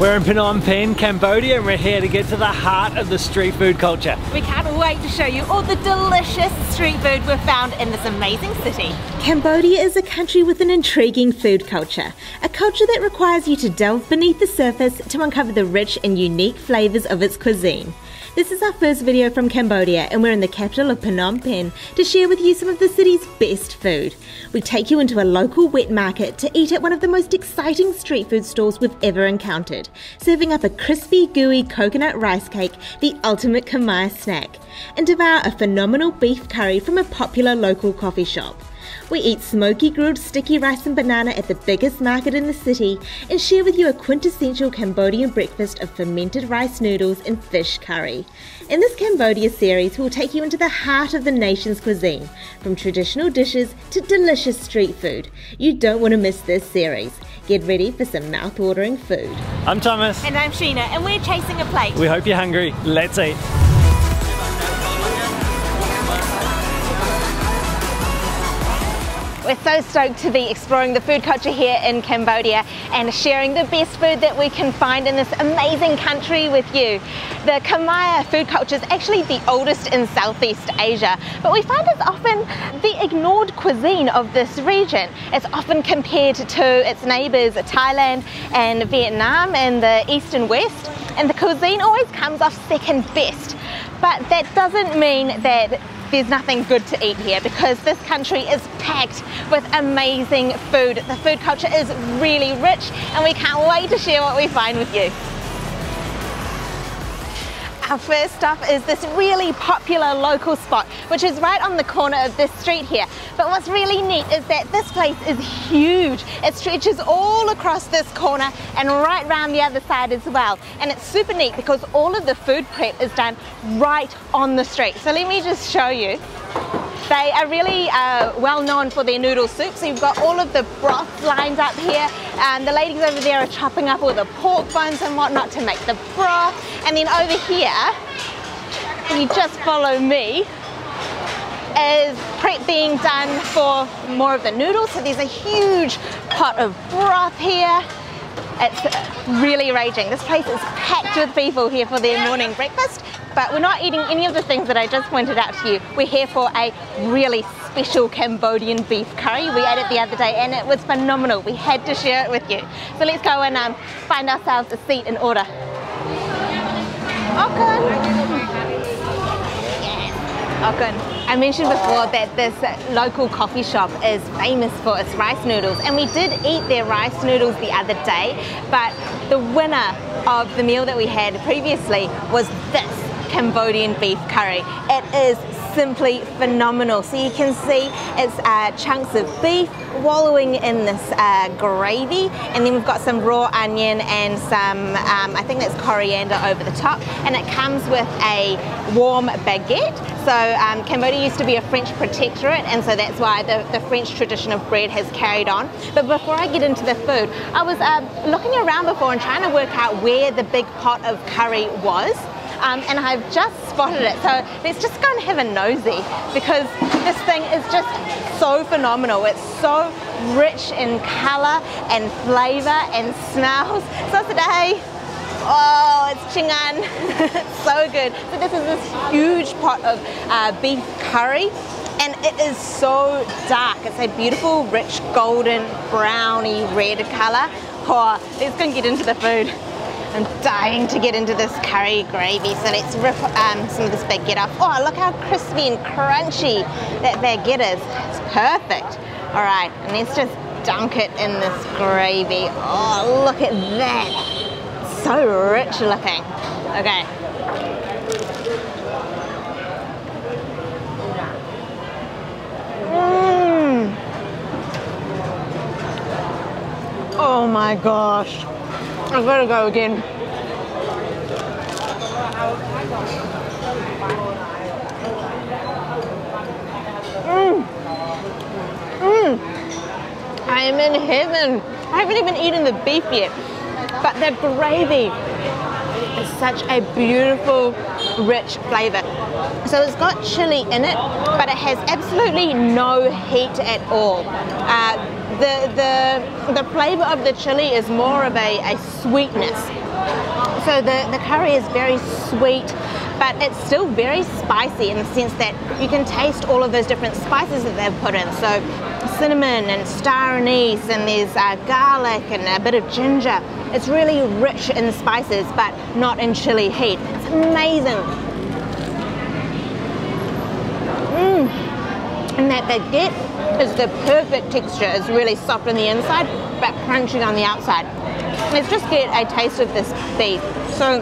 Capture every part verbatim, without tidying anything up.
We're in Phnom Penh, Cambodia, and we're here to get to the heart of the street food culture. We can't wait to show you all the delicious street food we've found in this amazing city. Cambodia is a country with an intriguing food culture, a culture that requires you to delve beneath the surface to uncover the rich and unique flavours of its cuisine. This is our first video from Cambodia, and we're in the capital of Phnom Penh to share with you some of the city's best food. We take you into a local wet market to eat at one of the most exciting street food stalls we've ever encountered, serving up a crispy, gooey coconut rice cake, the ultimate Khmer snack, and devour a phenomenal beef curry from a popular local coffee shop. We eat smoky grilled sticky rice and banana at the biggest market in the city and share with you a quintessential Cambodian breakfast of fermented rice noodles and fish curry. In this Cambodia series, we'll take you into the heart of the nation's cuisine, from traditional dishes to delicious street food. You don't want to miss this series. Get ready for some mouth-watering food. I'm Thomas. And I'm Sheena, and we're Chasing a Plate. We hope you're hungry. Let's eat. We're so stoked to be exploring the food culture here in Cambodia and sharing the best food that we can find in this amazing country with you. The Khmer food culture is actually the oldest in Southeast Asia, but we find it's often the ignored cuisine of this region. It's often compared to its neighbours Thailand and Vietnam and the East and West, and the cuisine always comes off second best. But that doesn't mean that there's nothing good to eat here, because this country is packed with amazing food. The food culture is really rich, and we can't wait to share what we find with you. Our first stop is this really popular local spot, which is right on the corner of this street here. But what's really neat is that this place is huge. It stretches all across this corner and right round the other side as well. And it's super neat because all of the food prep is done right on the street. So let me just show you. They are really uh, well known for their noodle soup, so you've got all of the broth lined up here, and the ladies over there are chopping up all the pork bones and whatnot to make the broth. And then over here, you just follow me, is prep being done for more of the noodles. So there's a huge pot of broth here. It's really raging. This place is packed with people here for their morning breakfast, but we're not eating any of the things that I just pointed out to you. We're here for a really special Cambodian beef curry. We ate it the other day and it was phenomenal. We had to share it with you. So let's go and um, find ourselves a seat and order. Okun. Okun. I mentioned before that this local coffee shop is famous for its rice noodles, and we did eat their rice noodles the other day, but the winner of the meal that we had previously was this Cambodian beef curry. It is simply phenomenal. So you can see it's uh, chunks of beef wallowing in this uh, gravy, and then we've got some raw onion and some, um, I think that's coriander over the top, and it comes with a warm baguette. So um, Cambodia used to be a French protectorate, and so that's why the, the French tradition of bread has carried on. But before I get into the food, I was uh, looking around before and trying to work out where the big pot of curry was. Um, and I've just spotted it, so let's just go and have a nosy, because this thing is just so phenomenal. It's so rich in colour and flavour and smells. So today, oh, it's chingan, it's so good. So this is this huge pot of uh, beef curry, and it is so dark. It's a beautiful, rich, golden, browny red colour. Oh, let's go and get into the food. I'm dying to get into this curry gravy, so let's rip um, some of this baguette off. Oh, look how crispy and crunchy that baguette is. It's perfect. All right, and let's just dunk it in this gravy. Oh, look at that. So rich looking. Okay. Mm. Oh my gosh. I've got to go again. Mmm. Mmm. I am in heaven. I haven't even eaten the beef yet, but the gravy is such a beautiful, rich flavour. So it's got chili in it, but it has absolutely no heat at all. Uh, the the the flavor of the chili is more of a, a sweetness. So the the curry is very sweet, but it's still very spicy in the sense that you can taste all of those different spices that they've put in. So cinnamon and star anise, and there's uh, garlic and a bit of ginger. It's really rich in spices, but not in chili heat. It's amazing. Mm. And that baguette is the perfect texture. It's really soft on the inside, but crunchy on the outside. Let's just get a taste of this beef. So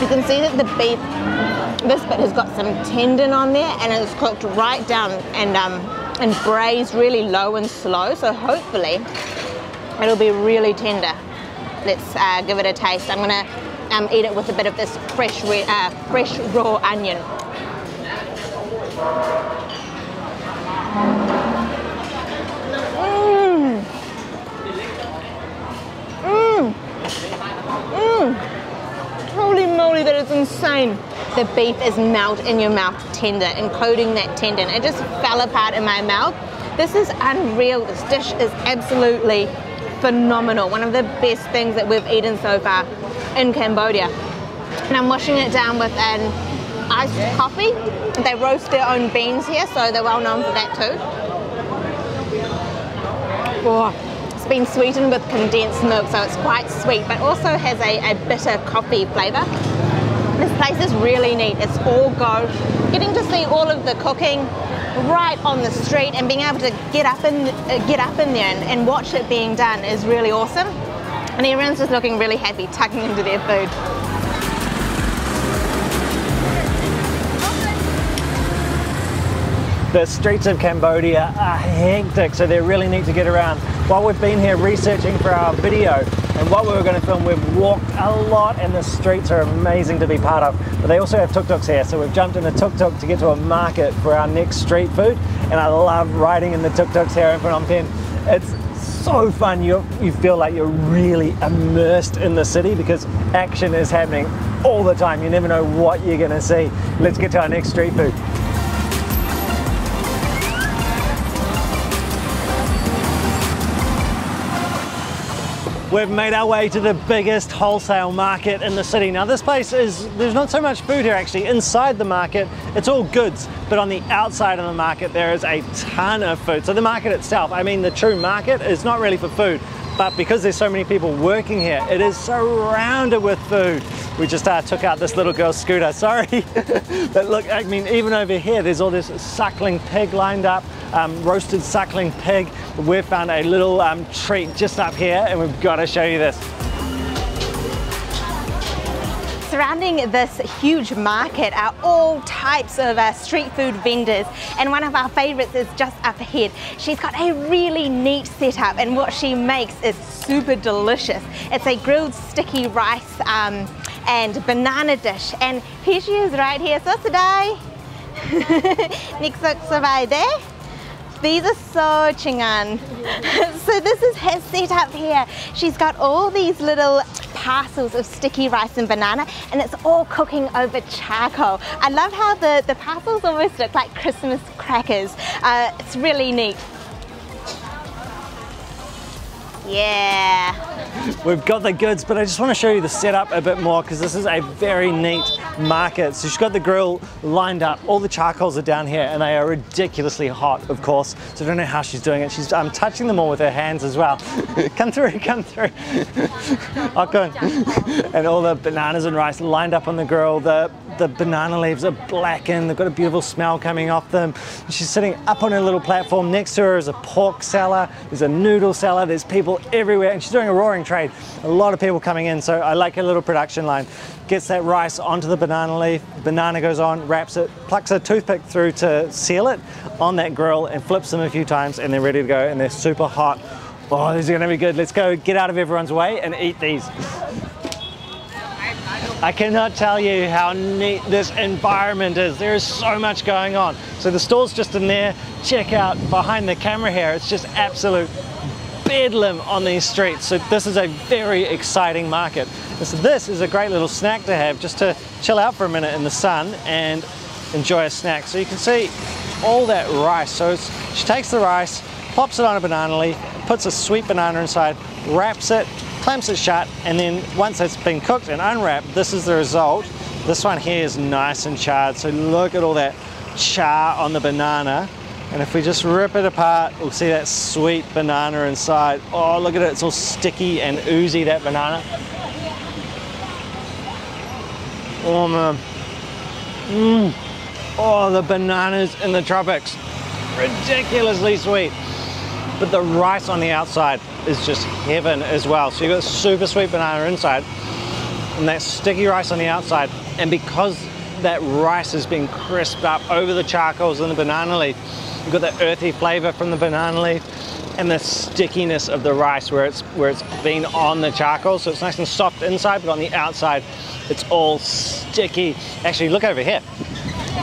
you can see that the beef, this bit has got some tendon on there, and it's cooked right down and um, and braised really low and slow. So hopefully it'll be really tender. Let's uh, give it a taste. I'm gonna um, eat it with a bit of this fresh, uh, fresh raw onion. Mmm. Mmm. Mmm. Holy moly, that is insane. The beef is melt in your mouth tender, including that tendon. It just fell apart in my mouth. This is unreal. This dish is absolutely phenomenal. One of the best things that we've eaten so far in Cambodia. And I'm washing it down with an iced coffee. They roast their own beans here, so they're well known for that too. Oh. It's been sweetened with condensed milk, so it's quite sweet, but also has a, a bitter coffee flavour. This place is really neat. It's all go. Getting to see all of the cooking right on the street and being able to get up in, uh, get up in there and, and watch it being done is really awesome. And everyone's just looking really happy, tucking into their food. The streets of Cambodia are hectic, so they're really neat to get around. While we've been here researching for our video and what we were going to film, we've walked a lot and the streets are amazing to be part of. But they also have tuk-tuks here, so we've jumped in a tuk-tuk to get to a market for our next street food. And I love riding in the tuk-tuks here in Phnom Penh. It's so fun. You, you feel like you're really immersed in the city because action is happening all the time. You never know what you're going to see. Let's get to our next street food. We've made our way to the biggest wholesale market in the city. Now this place is, there's not so much food here actually. Inside the market, it's all goods, but on the outside of the market, there is a ton of food. So the market itself, I mean the true market, is not really for food, but because there's so many people working here, it is surrounded with food. We just uh, took out this little girl's scooter, sorry. But look, I mean, even over here, there's all this suckling pig lined up, um, roasted suckling pig. We've found a little um, treat just up here, and we've got to show you this. Surrounding this huge market are all types of uh, street food vendors, and one of our favourites is just up ahead. She's got a really neat setup, and what she makes is super delicious. It's a grilled sticky rice um, and banana dish, and here she is right here. So today, these are so chingan. So this is her setup here. She's got all these little parcels of sticky rice and banana, and it's all cooking over charcoal. I love how the, the parcels almost look like Christmas crackers. Uh, it's really neat. Yeah. We've got the goods, but I just want to show you the setup a bit more because this is a very neat market. So she's got the grill lined up, all the charcoals are down here, and they are ridiculously hot, of course. So I don't know how she's doing it. She's um, touching them all with her hands as well. Come through, come through. Okun. And all the bananas and rice lined up on the grill. The, the banana leaves are blackened. They've got a beautiful smell coming off them. She's sitting up on her little platform. Next to her is a pork seller. There's a noodle seller. There's people everywhere, and she's doing a roaring trade. A lot of people coming in, so I like her little production line. Gets that rice onto the banana leaf, banana goes on, wraps it, plucks a toothpick through to seal it on that grill, and flips them a few times, and they're ready to go, and they're super hot. Oh, these are gonna be good. Let's go get out of everyone's way and eat these. I cannot tell you how neat this environment is. There is so much going on. So the store's just in there. Check out behind the camera here. It's just absolute bedlam on these streets. So this is a very exciting market. So this is a great little snack to have just to chill out for a minute in the sun and enjoy a snack. So you can see all that rice. So it's, she takes the rice, plops it on a banana leaf, puts a sweet banana inside, wraps it, clamps it shut, and then once it's been cooked and unwrapped, this is the result. This one here is nice and charred, so look at all that char on the banana. And if we just rip it apart, we'll see that sweet banana inside. Oh, look at it, it's all sticky and oozy, that banana. Oh man. Mm. Oh, the bananas in the tropics. Ridiculously sweet. But the rice on the outside is just heaven as well. So you've got super sweet banana inside and that sticky rice on the outside. And because that rice has been crisped up over the charcoals and the banana leaf, you've got that earthy flavor from the banana leaf and the stickiness of the rice where it's, where it's been on the charcoal. So it's nice and soft inside, but on the outside, it's all sticky. Actually, look over here.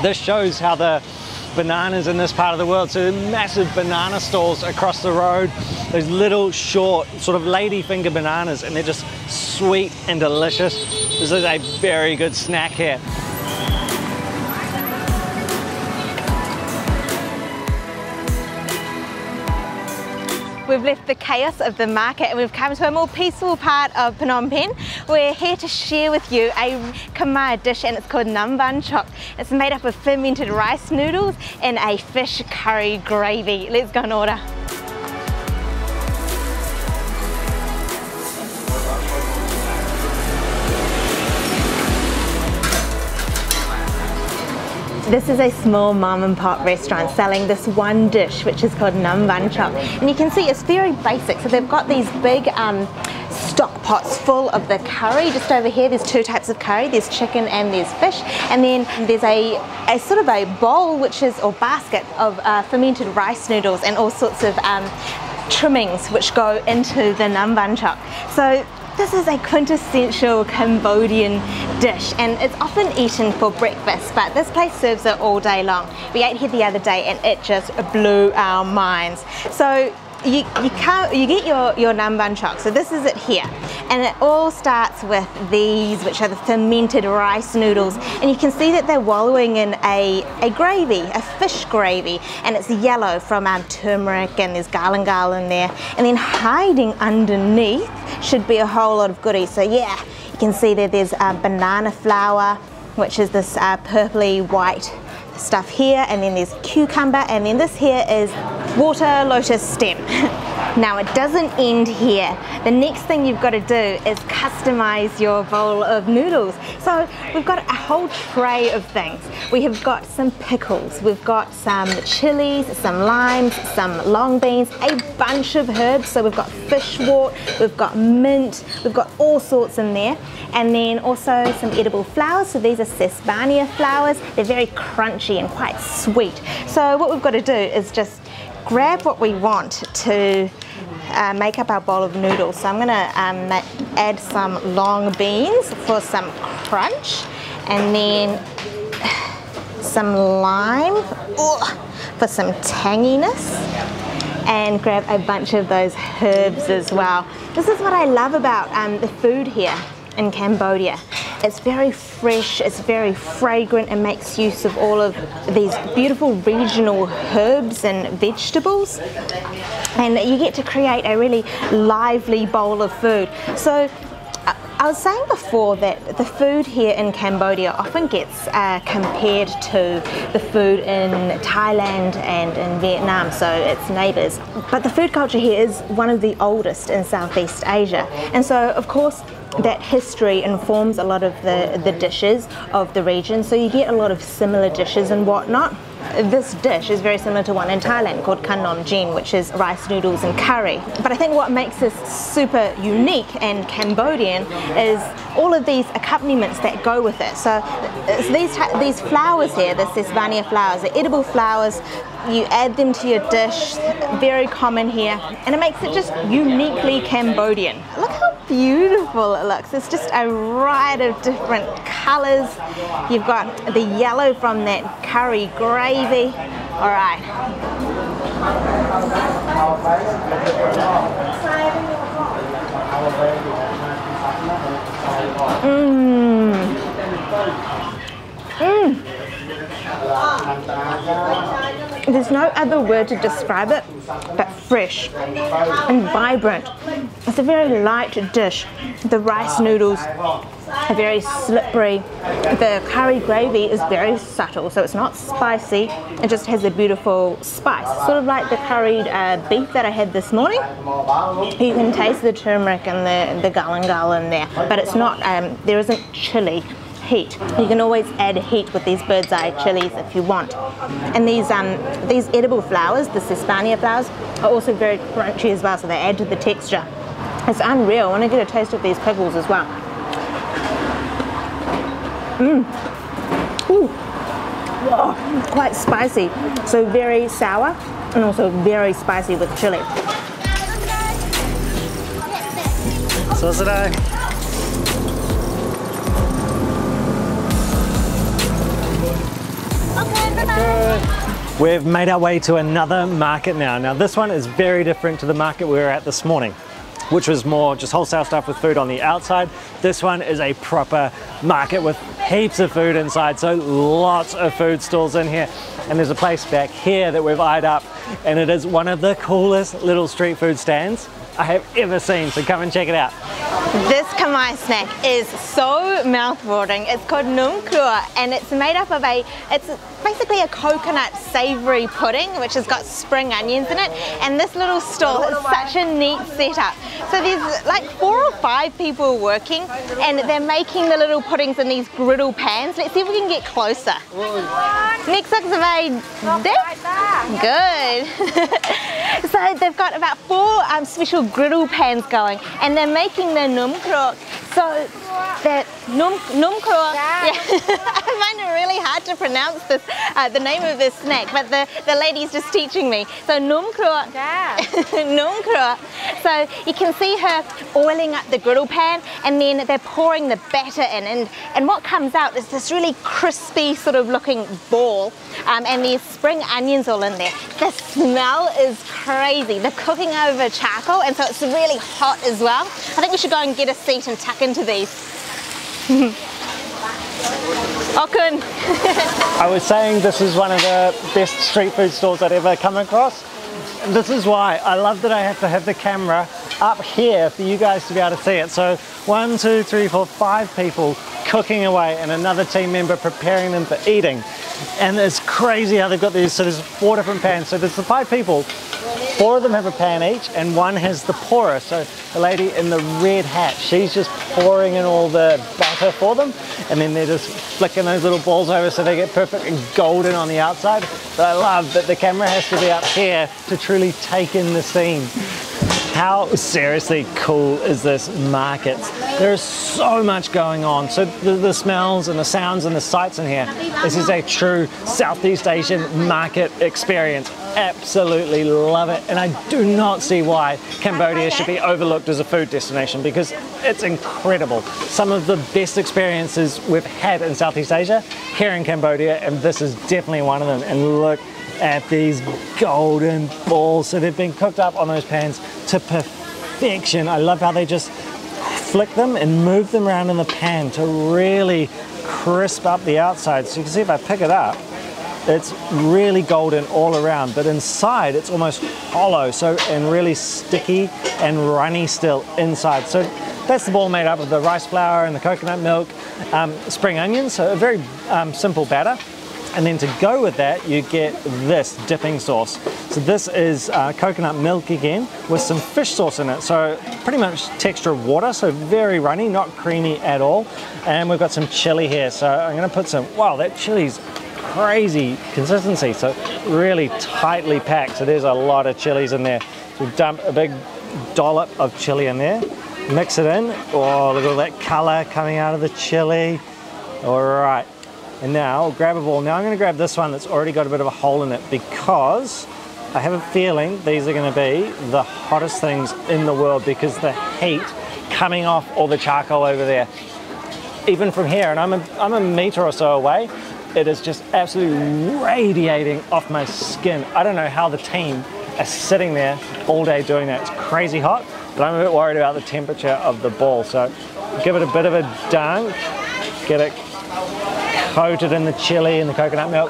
This shows how the bananas in this part of the world, so massive banana stalls across the road, those little short sort of lady finger bananas, and they're just sweet and delicious. This is a very good snack here. We've left the chaos of the market and we've come to a more peaceful part of Phnom Penh. We're here to share with you a Khmer dish and it's called num banh chok. It's made up of fermented rice noodles and a fish curry gravy. Let's go and order. This is a small mom and pop restaurant selling this one dish which is called num banh chok, and you can see it's very basic. So they've got these big um, stock pots full of the curry. Just over here there's two types of curry, there's chicken and there's fish, and then there's a, a sort of a bowl which is, or basket of uh, fermented rice noodles and all sorts of um, trimmings which go into the num banh chok. So this is a quintessential Cambodian dish and it's often eaten for breakfast, but this place serves it all day long. We ate here the other day and it just blew our minds. So you, you, can't, you get your, your num banh chok, so this is it here. And it all starts with these, which are the fermented rice noodles. And you can see that they're wallowing in a, a gravy, a fish gravy. And it's yellow from um, turmeric, and there's galangal in there. And then hiding underneath should be a whole lot of goodies. So yeah, you can see that there's uh, banana flour, which is this uh, purpley white stuff here, and then there's cucumber, and then this here is water lotus stem. Now it doesn't end here. The next thing you've got to do is customize your bowl of noodles. So we've got a whole tray of things. We have got some pickles, we've got some chilies, some limes, some long beans, a bunch of herbs. So we've got fishwort, we've got mint, we've got all sorts in there. And then also some edible flowers. So these are sesbania flowers. They're very crunchy and quite sweet. So what we've got to do is just grab what we want to uh, make up our bowl of noodles. So I'm going to um, add some long beans for some crunch, and then some lime oh, for some tanginess, and grab a bunch of those herbs as well. This is what I love about um, the food here in Cambodia. It's very fresh, it's very fragrant, and makes use of all of these beautiful regional herbs and vegetables. And you get to create a really lively bowl of food. So I was saying before that the food here in Cambodia often gets uh, compared to the food in Thailand and in Vietnam, so its neighbours. But the food culture here is one of the oldest in Southeast Asia. And so, of course, that history informs a lot of the, the dishes of the region, so you get a lot of similar dishes and whatnot. This dish is very similar to one in Thailand called Kanom Jin, which is rice noodles and curry. But I think what makes this super unique and Cambodian is all of these accompaniments that go with it. So it's these, these flowers here, the sesbania flowers, the edible flowers, you add them to your dish, very common here, and it makes it just uniquely Cambodian. Look how beautiful it looks. It's just a riot of different colours. You've got the yellow from that curry gravy. All right. Mmm. Mmm. There's no other word to describe it but fresh and vibrant. It's a very light dish. The rice noodles are very slippery. The curry gravy is very subtle, so it's not spicy. It just has a beautiful spice, sort of like the curried uh, beef that I had this morning. You can taste the turmeric and the, the galangal in there, but it's not, um, there isn't chili heat. You can always add heat with these bird's eye chilies if you want. And these um, these edible flowers, the sesbania flowers, are also very crunchy as well, so they add to the texture. It's unreal. I want to get a taste of these pickles as well. Mmm. Ooh. Oh, quite spicy. So very sour and also very spicy with chili. So today. We've made our way to another market now. Now this one is very different to the market we were at this morning, which was more just wholesale stuff with food on the outside. This one is a proper market with heaps of food inside, so lots of food stalls in here. And there's a place back here that we've eyed up, and it is one of the coolest little street food stands I have ever seen, so come and check it out. This Khmer snack is so mouthwatering. It's called Nom Krok, and it's made up of a, it's basically a coconut savoury pudding which has got spring onions in it, and this little stall is such a neat setup. So there's like four or five people working, and they're making the little puddings in these griddle pans. Let's see if we can get closer. Next up is good. So they've got about four um, special griddle pans going, and they're making their num krok. So that num num krok. Yeah. I find it really hard to pronounce this, uh, the name of this snack, but the the lady's just teaching me. So num krok. Yeah. Num krok. So you can see her oiling up the griddle pan, and then they're pouring the batter in, and and what comes out is this really crispy sort of looking ball, um, and there's spring onions all in there. The smell is crazy. They're cooking over charcoal, and so it's really hot as well. I think we should go and get a seat and tuck into these. Okun. I was saying this is one of the best street food stalls I'd ever come across. This is why I love that I have to have the camera up here for you guys to be able to see it. So one, two, three, four, five people cooking away, and another team member preparing them for eating. And it's crazy how they've got these, so there's four different pans. So there's the five people, four of them have a pan each, and one has the pourer. So the lady in the red hat, she's just pouring in all the batter for them, and then they're just flicking those little balls over so they get perfect and golden on the outside. But I love that the camera has to be up here to truly take in the scene. How seriously cool is this market? There is so much going on. So the, the smells and the sounds and the sights in here, this is a true Southeast Asian market experience. Absolutely love it. And I do not see why Cambodia should be overlooked as a food destination, because it's incredible. Some of the best experiences we've had in Southeast Asia here in Cambodia, and this is definitely one of them. And look at these golden balls. So they've been cooked up on those pans to perfection. I love how they just flick them and move them around in the pan to really crisp up the outside. So you can see if I pick it up, it's really golden all around, but inside it's almost hollow, so and really sticky and runny still inside. So that's the ball made up of the rice flour and the coconut milk, um, spring onions, so a very um, simple batter. And then to go with that, you get this dipping sauce. So this is uh, coconut milk again with some fish sauce in it. So pretty much texture of water, so very runny, not creamy at all. And we've got some chili here. So I'm gonna put some, wow, that chili's crazy consistency. So really tightly packed. So there's a lot of chilies in there. So we dump a big dollop of chili in there, mix it in. Oh, look at all that color coming out of the chili. All right. And now, grab a ball. Now I'm gonna grab this one that's already got a bit of a hole in it, because I have a feeling these are gonna be the hottest things in the world, because the heat coming off all the charcoal over there, even from here, and I'm a, I'm a meter or so away, it is just absolutely radiating off my skin. I don't know how the team are sitting there all day doing that. It's crazy hot, but I'm a bit worried about the temperature of the ball. So give it a bit of a dunk, get it coated in the chili and the coconut milk.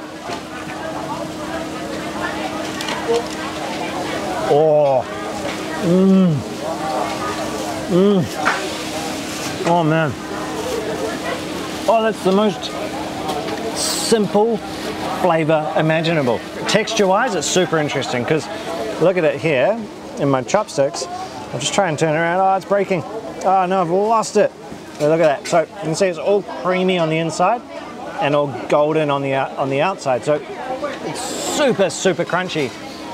Oh, mmm, mmm. Oh man. Oh, that's the most simple flavor imaginable. Texture-wise, it's super interesting because look at it here in my chopsticks. I'll just try and turn it around. Oh, it's breaking. Oh no, I've lost it. So look at that. So you can see it's all creamy on the inside and all golden on the on the outside. So it's super, super crunchy,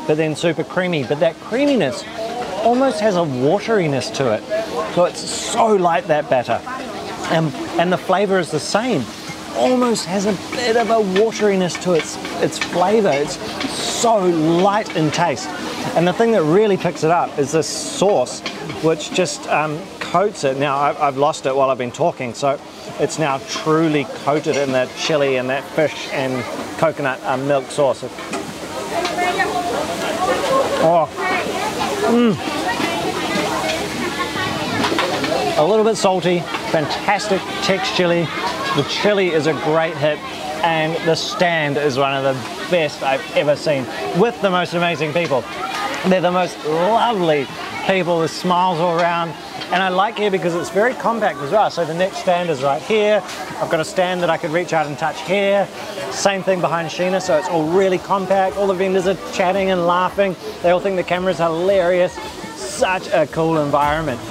but then super creamy. But that creaminess almost has a wateriness to it. So it's so light, that batter. And, and the flavor is the same. Almost has a bit of a wateriness to its its flavor. It's so light in taste. And the thing that really picks it up is this sauce, which just um, coats it. Now, I've, I've lost it while I've been talking, so it's now truly coated in the chili and that fish and coconut uh, milk sauce. Oh, mm. A little bit salty, fantastic text chili. The chili is a great hit, and the stand is one of the best I've ever seen, with the most amazing people. They're the most lovely people with smiles all around, and I like here because it's very compact as well. So the next stand is right here. I've got a stand that I could reach out and touch here. Same thing behind Sheena, so it's all really compact. All the vendors are chatting and laughing. They all think the camera's hilarious. Such a cool environment.